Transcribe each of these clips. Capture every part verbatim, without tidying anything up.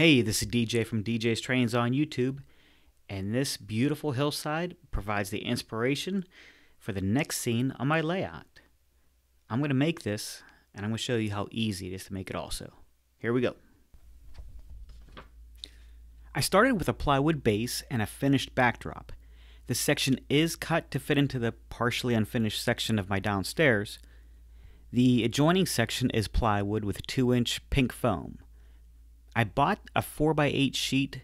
Hey, this is D J from D J's Trains on YouTube, and this beautiful hillside provides the inspiration for the next scene on my layout. I'm going to make this, and I'm going to show you how easy it is to make it also. Here we go. I started with a plywood base and a finished backdrop. This section is cut to fit into the partially unfinished section of my downstairs. The adjoining section is plywood with two inch pink foam. I bought a four by eight sheet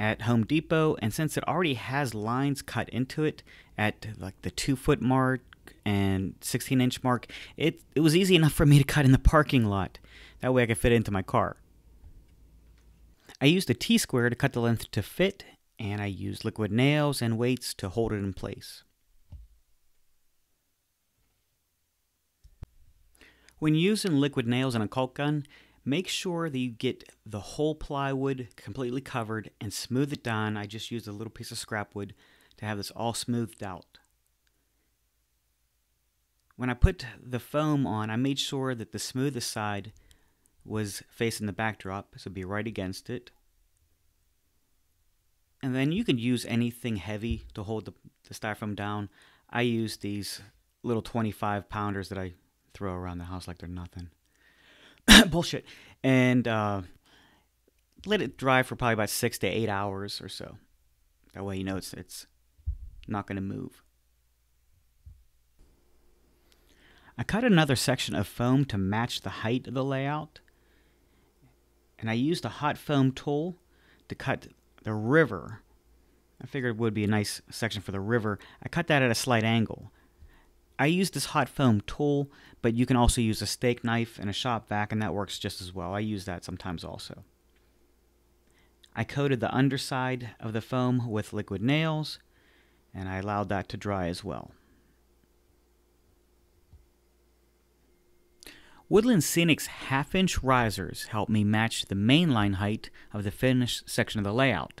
at Home Depot, and since it already has lines cut into it at like the two foot mark and sixteen inch mark, it, it was easy enough for me to cut in the parking lot. That way I could fit it into my car. I used a T-square to cut the length to fit, and I used liquid nails and weights to hold it in place. When using liquid nails and a caulk gun, make sure that you get the whole plywood completely covered and smooth it down. I just used a little piece of scrap wood to have this all smoothed out. When I put the foam on, I made sure that the smoothest side was facing the backdrop, so be right against it. And then you can use anything heavy to hold the, the styrofoam down. I use these little twenty-five pounders that I throw around the house like they're nothing. Bullshit. And uh, let it dry for probably about six to eight hours or so. That way you know it's, it's not going to move. I cut another section of foam to match the height of the layout. And I used a hot foam tool to cut the river. I figured it would be a nice section for the river. I cut that at a slight angle. I used this hot foam tool, but you can also use a steak knife and a shop vac, and that works just as well. I use that sometimes also. I coated the underside of the foam with liquid nails, and I allowed that to dry as well. Woodland Scenics half inch risers help me match the mainline height of the finished section of the layout,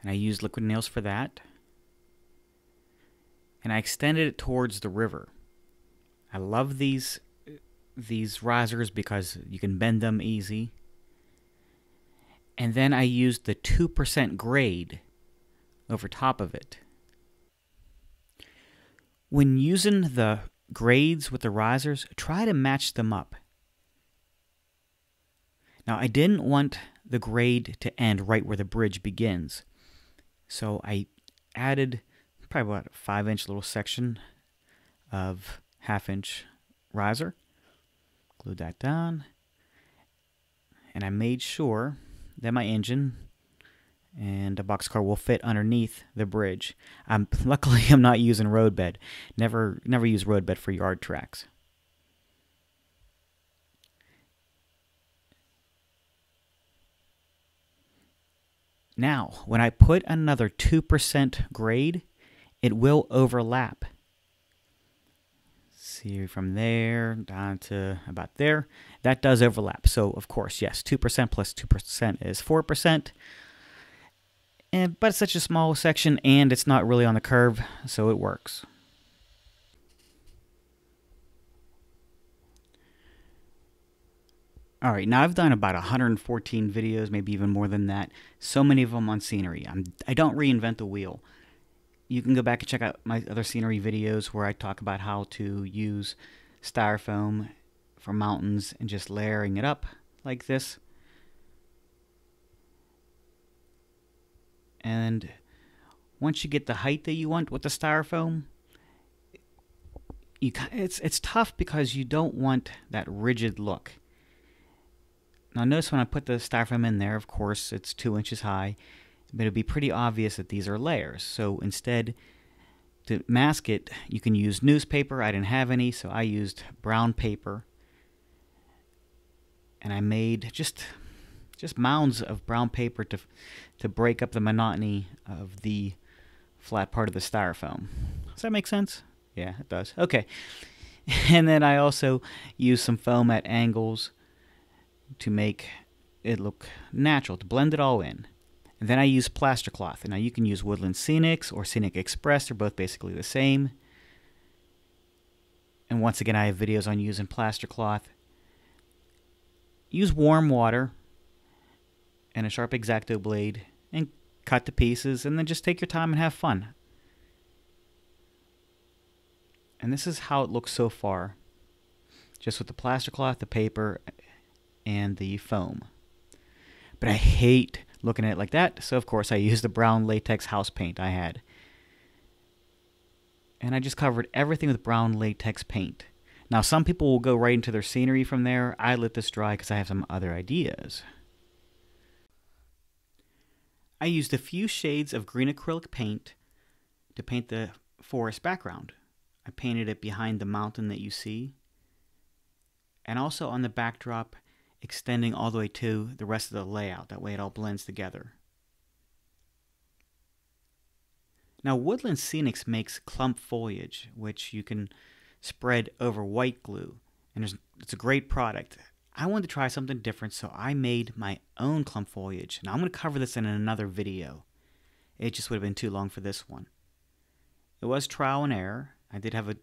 and I used liquid nails for that. And I extended it towards the river. I love these these risers because you can bend them easy. And then I used the two percent grade over top of it. When using the grades with the risers, try to match them up. Now, I didn't want the grade to end right where the bridge begins, so I added probably about a five inch little section of half inch riser. Glued that down, and I made sure that my engine and a boxcar will fit underneath the bridge. I'm luckily I'm not using roadbed. Never never use roadbed for yard tracks. Now, when I put another two percent grade, it will overlap. See from there down to about there. That does overlap. So of course, yes, two percent plus two percent is four percent. And, but it's such a small section and it's not really on the curve, so it works. All right, now I've done about one hundred fourteen videos, maybe even more than that. So many of them on scenery. I'm, I don't reinvent the wheel. You can go back and check out my other scenery videos where I talk about how to use styrofoam for mountains and just layering it up like this. And once you get the height that you want with the styrofoam, you, it's, it's tough because you don't want that rigid look. Now notice when I put the styrofoam in there, of course, it's two inches high. But it'd be pretty obvious that these are layers. So instead, to mask it, you can use newspaper. I didn't have any, so I used brown paper. And I made just just mounds of brown paper to, to break up the monotony of the flat part of the styrofoam. Does that make sense? Yeah, it does. Okay. And then I also used some foam at angles to make it look natural, to blend it all in. And then I use plaster cloth. Now you can use Woodland Scenics or Scenic Express. They're both basically the same. And once again, I have videos on using plaster cloth. Use warm water and a sharp X-Acto blade and cut to pieces, and then just take your time and have fun. And this is how it looks so far, just with the plaster cloth, the paper, and the foam. But I hate looking at it like that, so of course I used the brown latex house paint I had. And I just covered everything with brown latex paint. Now some people will go right into their scenery from there. I let this dry because I have some other ideas. I used a few shades of green acrylic paint to paint the forest background. I painted it behind the mountain that you see, and also on the backdrop, extending all the way to the rest of the layout. That way it all blends together. Now Woodland Scenics makes clump foliage, which you can spread over white glue, and it's a great product. I wanted to try something different, so I made my own clump foliage. Now I'm going to cover this in another video. It just would have been too long for this one. It was trial and error. I did have a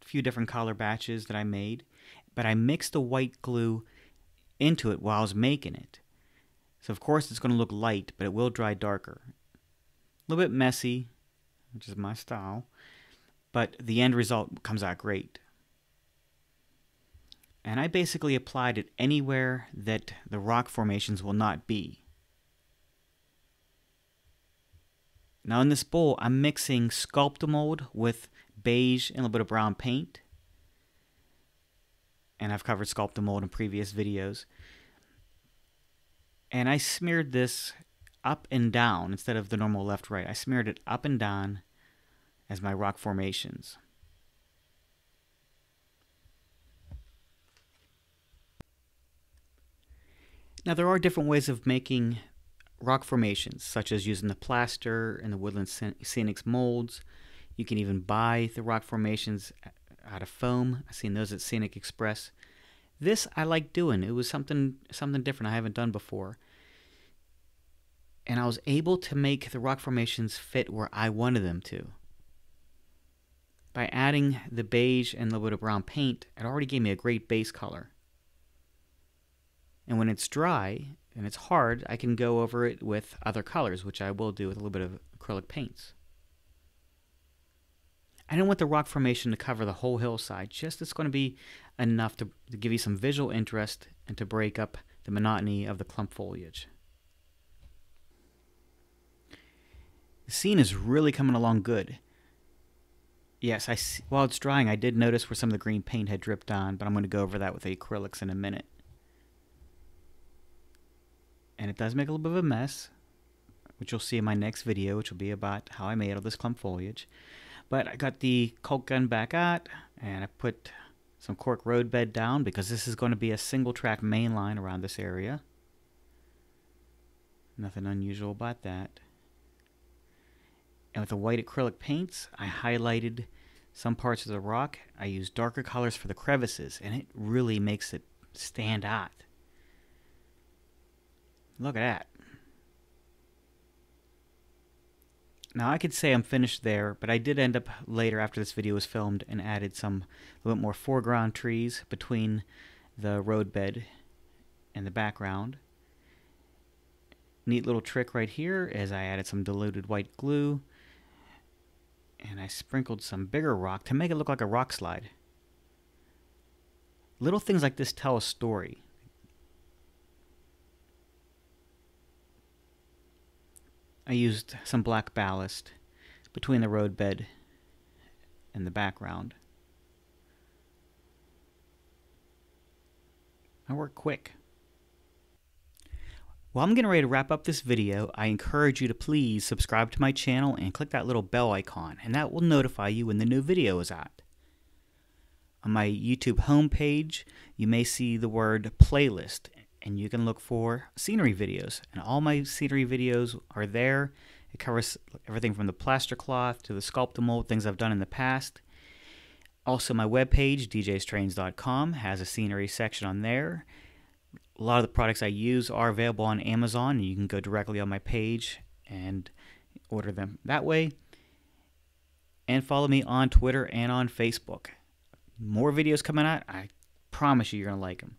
few different color batches that I made, but I mixed the white glue into it while I was making it. So of course it's going to look light, but it will dry darker. A little bit messy, which is my style, but the end result comes out great. And I basically applied it anywhere that the rock formations will not be. Now in this bowl, I'm mixing Sculptamold with beige and a little bit of brown paint, and I've covered Sculptamold in previous videos, and I smeared this up and down instead of the normal left right. I smeared it up and down as my rock formations. Now there are different ways of making rock formations, such as using the plaster and the Woodland Scenics molds. You can even buy the rock formations out of foam. I've seen those at Scenic Express. This I like doing. It was something something different I haven't done before. And I was able to make the rock formations fit where I wanted them to. By adding the beige and a little bit of brown paint, it already gave me a great base color. And when it's dry and it's hard, I can go over it with other colors, which I will do with a little bit of acrylic paints. I don't want the rock formation to cover the whole hillside, just it's going to be enough to, to give you some visual interest and to break up the monotony of the clump foliage. The scene is really coming along good. Yes, I see, while it's drying, I did notice where some of the green paint had dripped on, but I'm going to go over that with the acrylics in a minute. And it does make a little bit of a mess, which you'll see in my next video, which will be about how I made all this clump foliage. But I got the cork gun back out, and I put some cork roadbed down because this is going to be a single track main line around this area. Nothing unusual about that. And with the white acrylic paints, I highlighted some parts of the rock. I used darker colors for the crevices, and it really makes it stand out. Look at that. Now I could say I'm finished there, but I did end up later after this video was filmed and added some a little bit more foreground trees between the roadbed and the background. Neat little trick right here is I added some diluted white glue and I sprinkled some bigger rock to make it look like a rock slide. Little things like this tell a story. I used some black ballast between the roadbed and the background. I work quick. Well, I'm getting ready to wrap up this video. I encourage you to please subscribe to my channel and click that little bell icon, and that will notify you when the new video is out. On my YouTube homepage, you may see the word playlist, and you can look for scenery videos, and all my scenery videos are there. It covers everything from the plaster cloth to the Sculptamold, things I've done in the past. Also my webpage, D J's Trains dot com, has a scenery section on there. A lot of the products I use are available on Amazon, and you can go directly on my page and order them that way. And follow me on Twitter and on Facebook. More videos coming out. I promise you you're going to like them.